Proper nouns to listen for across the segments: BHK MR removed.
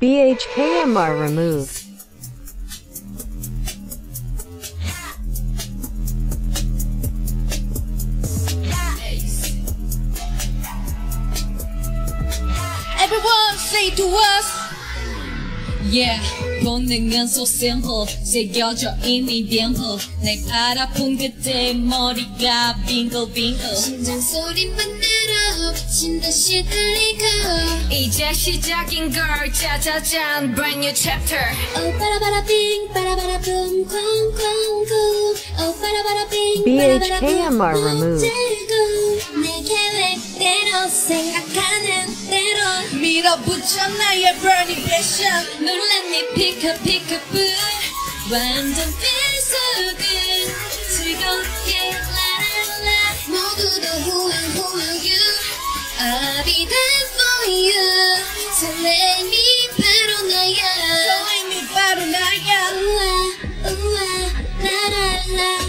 BHK MR removed. Everyone say to us, yeah, 본능은 so simple. 새겨져 있는 빈풀 날 바라본 그때 머리가 빙글빙글 심장소리만 날아 엎친 듯이 들리고 이제 시작인 걸 짜자잔 brand new chapter. Oh 빠라바라빙 빠라바라붐 쾅쾅쿵. Oh 빠라바라빙 빠라바라붐 쾅 들고 내 계획대로 생각하는 대로 밀어붙여 나의 burning passion. 놀랐니 피카피카불 완전 필수군 즐겁게 라라라 모두 다 who are you I'll be there for you. 설렘이 바로 나야 설렘이 바로 나야 우와 우와 라라라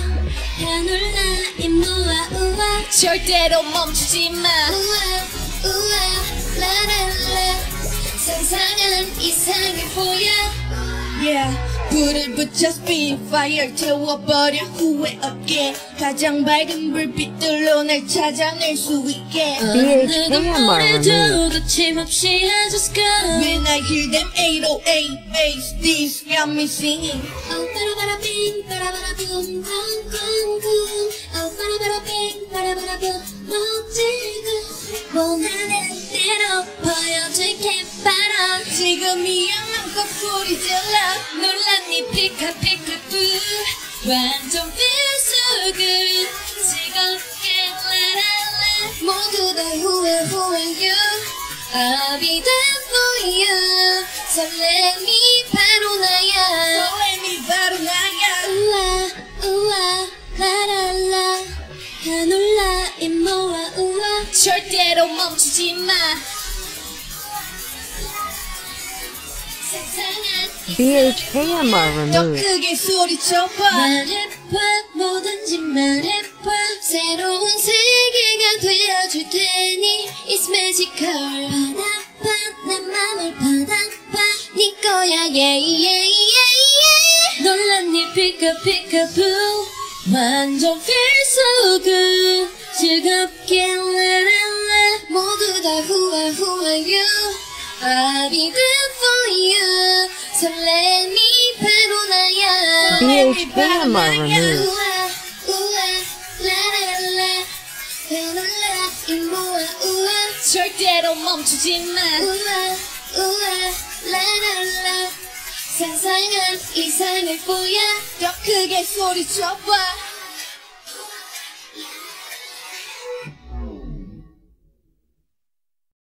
하늘나 임무와 우와 절대로 멈추지마 우와 우와 라라라 세상은 이상해 보여 yeah. 불을 붙여 spin fire 태워버려 후회 없게 가장 밝은 불빛들로 날 찾아낼 수 있게 어느 건물에도 거침없이 해줬을까 When I hear them 808 bass this got me singing Oh 빠라바라빙 빠라바라붐 쿵쿵쿵 Oh 빠라바라빙 빠라바라붐 멋지고 원하는 대로 보여줄게 바로 지금이야 맘껏 소리 질러 놀랐니 피카피카뿌 완전 feel so good 즐겁게 라라라 모두 다 who are you I'll be there for you 설렘이 바로 나야 설렘이 바로 나야 우와 우와 라라라 다 놀라 임모와 우와 절대로 멈추지마 BHK MR removed. 더 크게 소리쳐봐 말해봐 뭐든지 말해봐 새로운 세계가 되어줄 테니 It's magical 바닥봐 내 맘을 바닥봐 네 거야 yeah yeah yeah 놀랐니 피카피카부 완전 feel so good 즐겁게 라라라 모두 다 who are you I'll be there for you 설렘이 바로 나야 BHK MR removed. 우와 라라라 배놀라 임무와 우와 절대로 멈추지마 우와 우와 라라라 세상은 이상해 보여 더 크게 소리쳐봐